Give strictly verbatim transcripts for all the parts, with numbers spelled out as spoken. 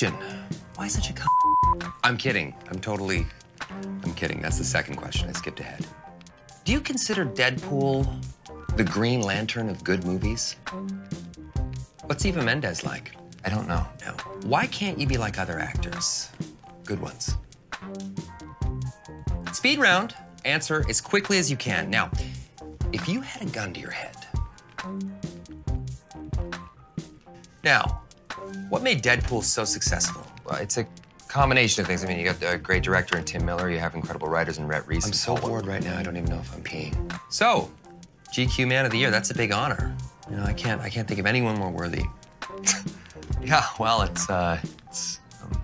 question. Why such a c? I'm kidding. I'm totally, I'm kidding. That's the second question. I skipped ahead. Do you consider Deadpool the Green Lantern of good movies? What's Eva Mendes like? I don't know. No. Why can't you be like other actors? Good ones. Speed round. Answer as quickly as you can. Now, if you had a gun to your head. Now, what made Deadpool so successful? Well, it's a combination of things. I mean, you got a great director in Tim Miller. You have incredible writers in Rhett Reese. I'm so bored right now. I don't even know if I'm peeing. So, G Q Man of the Year. That's a big honor. You know, I can't. I can't think of anyone more worthy. Yeah. Well, it's. Uh, it's um,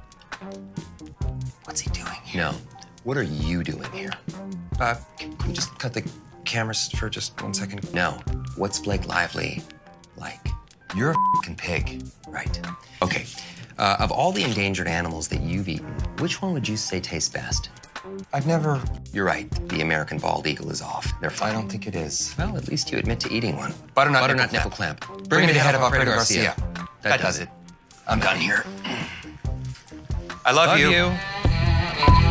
what's he doing here? No. What are you doing here? Uh, can, can we just cut the cameras for just one second? No. What's Blake Lively like? You're a f***ing pig. Right. Okay. Uh, of all the endangered animals that you've eaten, which one would you say tastes best? I've never... You're right. The American bald eagle is off. They're fine. I don't think it is. Well, at least you admit to eating one. Butternut, Butternut nipple, nipple clamp. clamp. Bring, Bring me the head of Alfredo Garcia. Garcia. That, that does, does it. it. I'm done here. I love, love you. you.